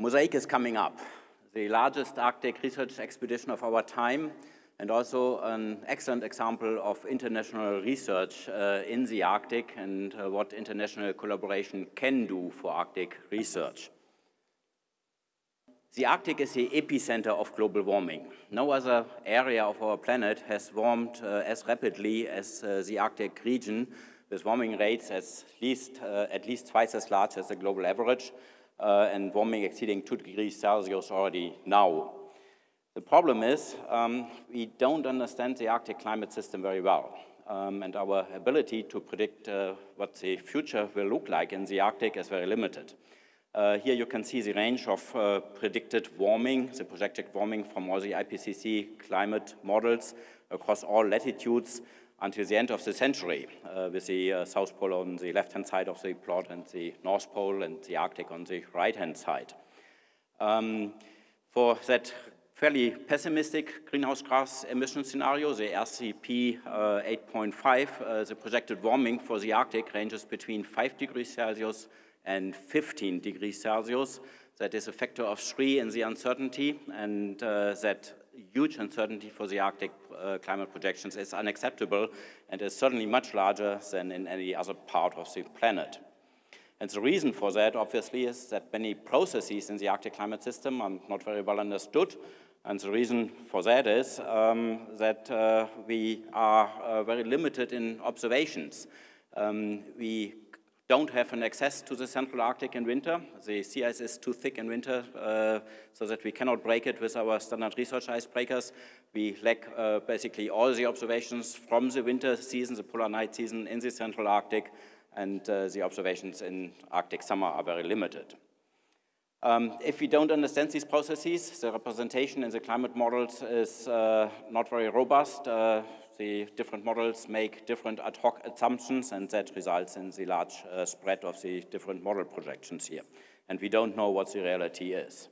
MOSAiC is coming up, the largest Arctic research expedition of our time, and also an excellent example of international research in the Arctic and what international collaboration can do for Arctic research. The Arctic is the epicenter of global warming. No other area of our planet has warmed as rapidly as the Arctic region, with warming rates at least twice as large as the global average, and warming exceeding 2 degrees Celsius already now. The problem is we don't understand the Arctic climate system very well, and our ability to predict what the future will look like in the Arctic is very limited. Here you can see the range of predicted warming, the projected warming from all the IPCC climate models across all latitudes until the end of the century, with the South Pole on the left-hand side of the plot and the North Pole and the Arctic on the right-hand side. For that fairly pessimistic greenhouse gas emission scenario, the RCP 8.5, the projected warming for the Arctic ranges between 5 degrees Celsius and 15 degrees Celsius. That is a factor of 3 in the uncertainty, and that huge uncertainty for the Arctic climate projections is unacceptable and is certainly much larger than in any other part of the planet. And the reason for that, obviously, is that many processes in the Arctic climate system are not very well understood, and the reason for that is that we are very limited in observations. We don't have an access to the Central Arctic in winter. The sea ice is too thick in winter so that we cannot break it with our standard research icebreakers. We lack basically all the observations from the winter season, the polar night season in the Central Arctic, and the observations in Arctic summer are very limited. If we don't understand these processes, the representation in the climate models is not very robust. The different models make different ad hoc assumptions, and that results in the large spread of the different model projections here. And we don't know what the reality is.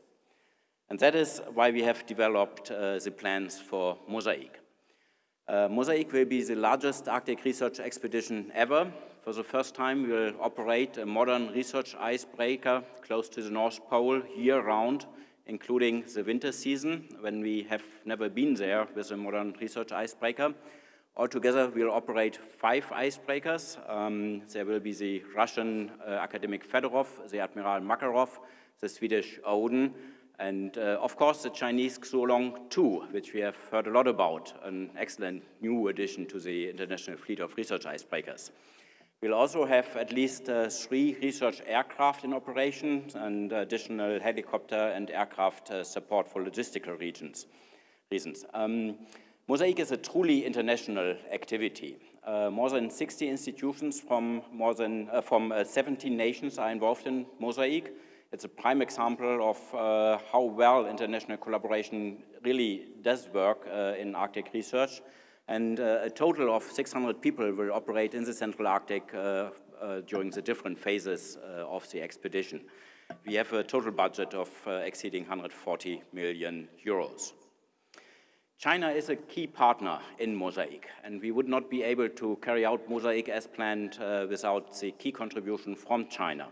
And that is why we have developed the plans for MOSAiC. MOSAiC will be the largest Arctic research expedition ever. For the first time, we will operate a modern research icebreaker close to the North Pole year-round, including the winter season, when we have never been there with a modern research icebreaker. Altogether, we'll operate 5 icebreakers. There will be the Russian Academic Fedorov, the Admiral Makarov, the Swedish Odin, and of course the Chinese Xuelong 2, which we have heard a lot about, an excellent new addition to the international fleet of research icebreakers. We'll also have at least 3 research aircraft in operation and additional helicopter and aircraft support for logistical reasons. MOSAiC is a truly international activity. More than 60 institutions from 17 nations are involved in MOSAiC. It's a prime example of how well international collaboration really does work in Arctic research. And a total of 600 people will operate in the Central Arctic during the different phases of the expedition. We have a total budget of exceeding 140 million euros. China is a key partner in MOSAiC, and we would not be able to carry out MOSAiC as planned without the key contribution from China.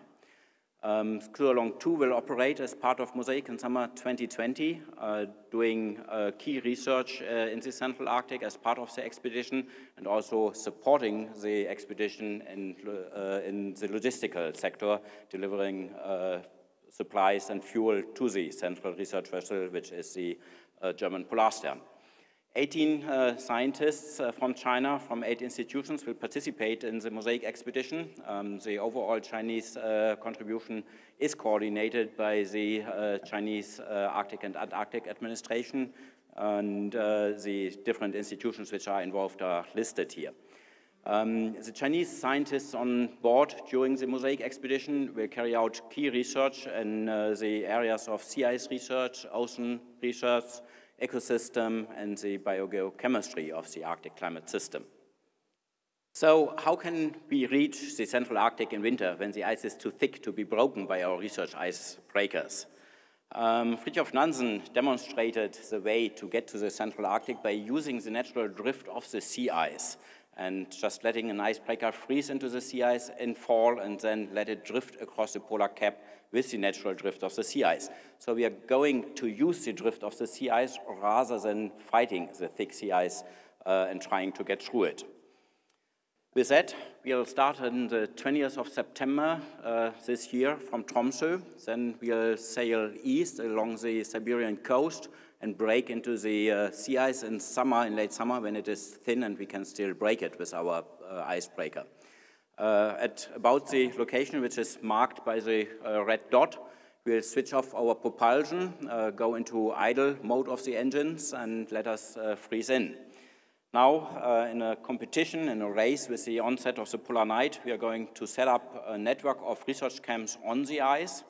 Xuelong 2 will operate as part of MOSAiC in summer 2020, doing key research in the Central Arctic as part of the expedition, and also supporting the expedition in the logistical sector, delivering supplies and fuel to the central research vessel, which is the German Polarstern. 18 scientists from China, from 8 institutions, will participate in the MOSAiC expedition. The overall Chinese contribution is coordinated by the Chinese Arctic and Antarctic administration, and the different institutions which are involved are listed here. The Chinese scientists on board during the MOSAiC expedition will carry out key research in the areas of sea ice research, ocean research, ecosystem, and the biogeochemistry of the Arctic climate system. So how can we reach the Central Arctic in winter when the ice is too thick to be broken by our research icebreakers? Fridtjof Nansen demonstrated the way to get to the Central Arctic by using the natural drift of the sea ice. and just letting an icebreaker freeze into the sea ice in fall and then let it drift across the polar cap with the natural drift of the sea ice. So we are going to use the drift of the sea ice rather than fighting the thick sea ice and trying to get through it. With that, we'll start on the 20th of September this year from Tromsø. Then we'll sail east along the Siberian coast and break into the sea ice in summer, in late summer, when it is thin and we can still break it with our icebreaker. At about the location, which is marked by the red dot, we'll switch off our propulsion, go into idle mode of the engines, and let us freeze in. Now, in a competition, in a race with the onset of the polar night, we are going to set up a network of research camps on the ice,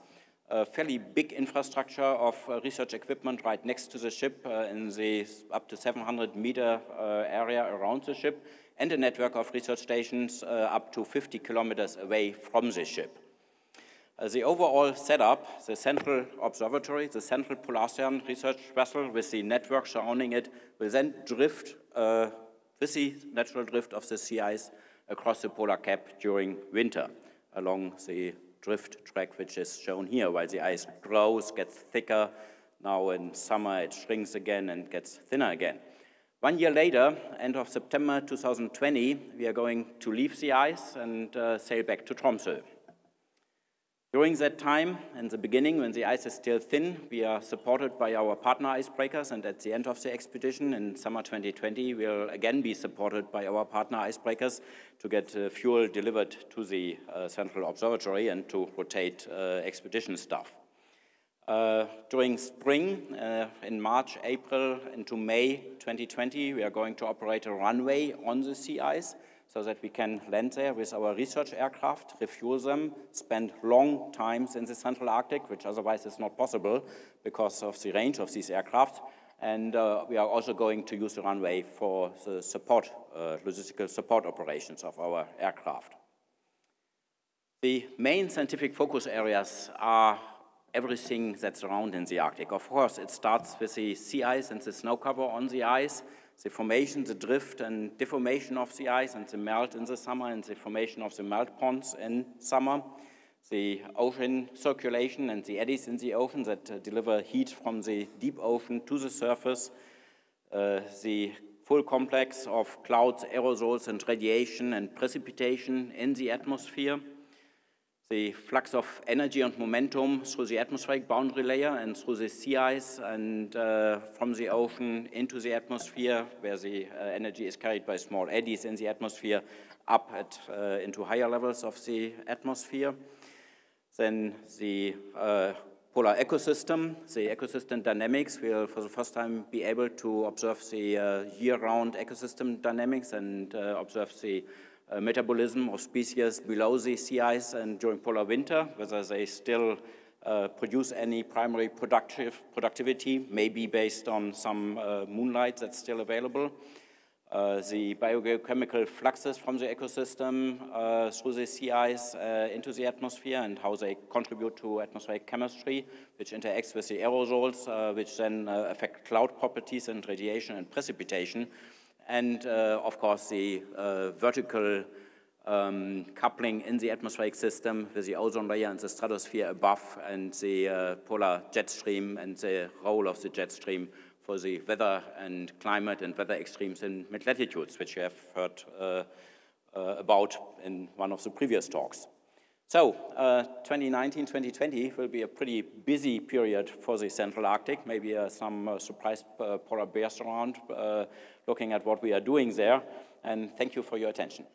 a fairly big infrastructure of research equipment right next to the ship in the up to 700 meter area around the ship, and a network of research stations up to 50 kilometers away from the ship. The overall setup, the central observatory, the central Polarstern research vessel with the network surrounding it, will then drift with the natural drift of the sea ice across the polar cap during winter along the drift track, which is shown here, while the ice grows, gets thicker. Now in summer it shrinks again and gets thinner again. 1 year later, end of September 2020, we are going to leave the ice and sail back to Tromsø. During that time, in the beginning, when the ice is still thin, we are supported by our partner icebreakers, and at the end of the expedition in summer 2020, we'll again be supported by our partner icebreakers to get fuel delivered to the central observatory and to rotate expedition staff. During spring, in March, April, into May 2020, we are going to operate a runway on the sea ice, so that we can land there with our research aircraft, refuel them, spend long times in the central Arctic, which otherwise is not possible because of the range of these aircraft. And we are also going to use the runway for the support, logistical support operations of our aircraft. The main scientific focus areas are everything that's around in the Arctic. Of course, it starts with the sea ice and the snow cover on the ice, the formation, the drift and deformation of the ice, and the melt in the summer, and the formation of the melt ponds in summer, the ocean circulation and the eddies in the ocean that deliver heat from the deep ocean to the surface, the full complex of clouds, aerosols, and radiation and precipitation in the atmosphere, the flux of energy and momentum through the atmospheric boundary layer and through the sea ice and from the ocean into the atmosphere, where the energy is carried by small eddies in the atmosphere up at, into higher levels of the atmosphere. Then the polar ecosystem, the ecosystem dynamics. We'll for the first time be able to observe the year-round ecosystem dynamics and observe the metabolism of species below the sea ice and during polar winter, whether they still produce any primary productivity, maybe based on some moonlight that's still available. The biogeochemical fluxes from the ecosystem through the sea ice into the atmosphere and how they contribute to atmospheric chemistry, which interacts with the aerosols, which then affect cloud properties and radiation and precipitation. And of course, the vertical coupling in the atmospheric system with the ozone layer and the stratosphere above, and the polar jet stream and the role of the jet stream for the weather and climate and weather extremes in mid-latitudes, which you have heard about in one of the previous talks. So 2019-2020 will be a pretty busy period for the Central Arctic, maybe some surprise polar bears around looking at what we are doing there, and thank you for your attention.